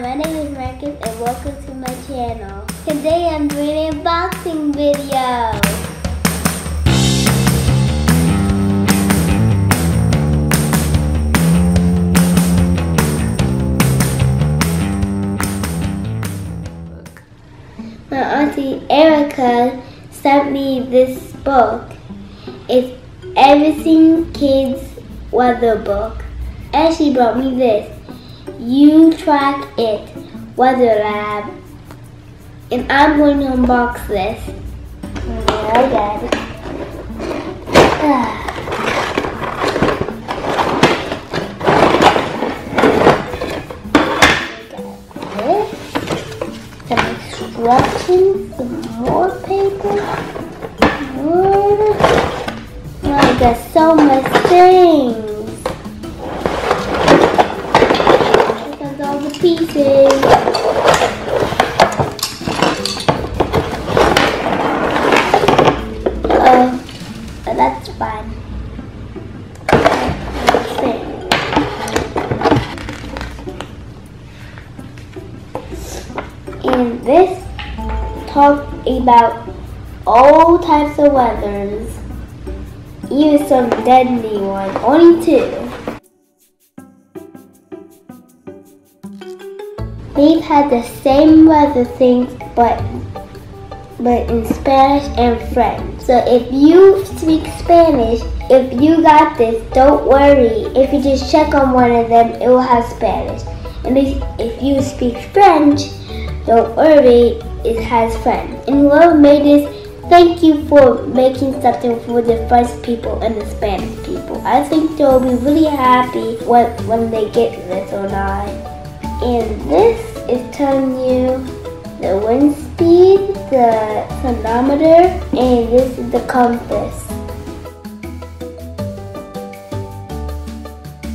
Hi, my name is Marcus and welcome to my channel. Today I'm doing an unboxing video. My auntie Erika sent me this book. It's Everything Kids Weather Book. And she brought me this, You Track It, Weather Lab. And I'm going to unbox this. Okay, I got it. I got this. Some instructions, some more paper. More. I got so much things. Pieces. Oh, that's fun. And this talks about all types of weathers, even some deadly ones, only two. We've had the same weather things, but in Spanish and French. So if you speak Spanish, if you got this, don't worry. If you just check on one of them, it will have Spanish. And if you speak French, don't worry, it has French. And whoever made this, thank you for making something for the French people and the Spanish people. I think they'll be really happy when they get this or not. And this is telling you the wind speed, the thermometer, and this is the compass.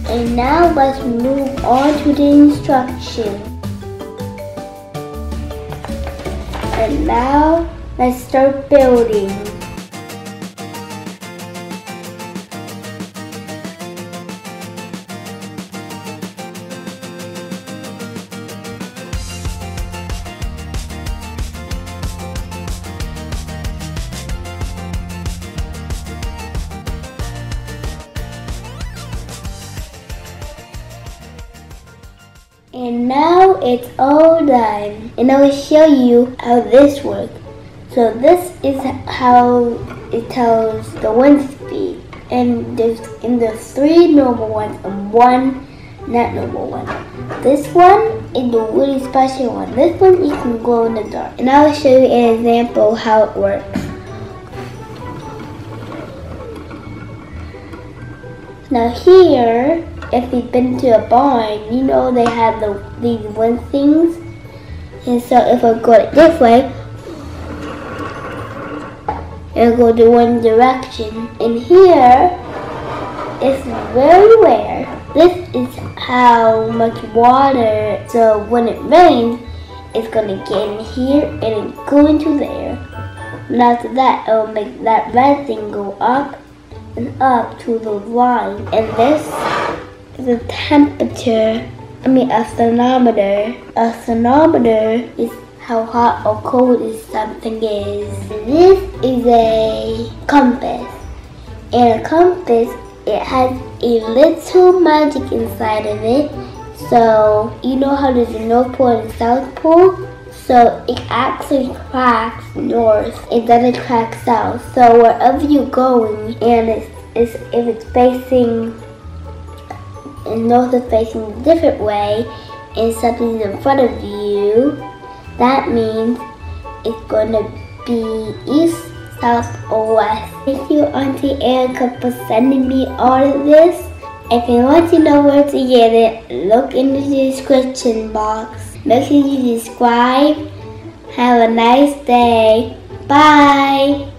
And now let's move on to the instructions. And now let's start building. And now it's all done. And I will show you how this works. So this is how it tells the wind speed. And there's three normal ones and one not normal one. This one is the really special one. This one you can glow in the dark. And I will show you an example how it works. Now here, if you've been to a barn, you know they have these wind things. And so if I go this way, it'll go to one direction. And here, it's very rare. This is how much water, so when it rains, it's gonna get in here and it's going to there. And after that, it'll make that red thing go up and up to the line. And this, the temperature, a thermometer. A thermometer is how hot or cold something is. This is a compass. And a compass, it has a little magic inside of it. So, you know how there's a North Pole and South Pole? So it actually tracks north and then it tracks south. So wherever you're going, and if it's facing, and north is facing a different way, and something's in front of you, that means it's going to be east, south, or west. Thank you, Auntie Erika, for sending me all of this. If you want to know where to get it, look in the description box. Make sure you subscribe. Have a nice day. Bye.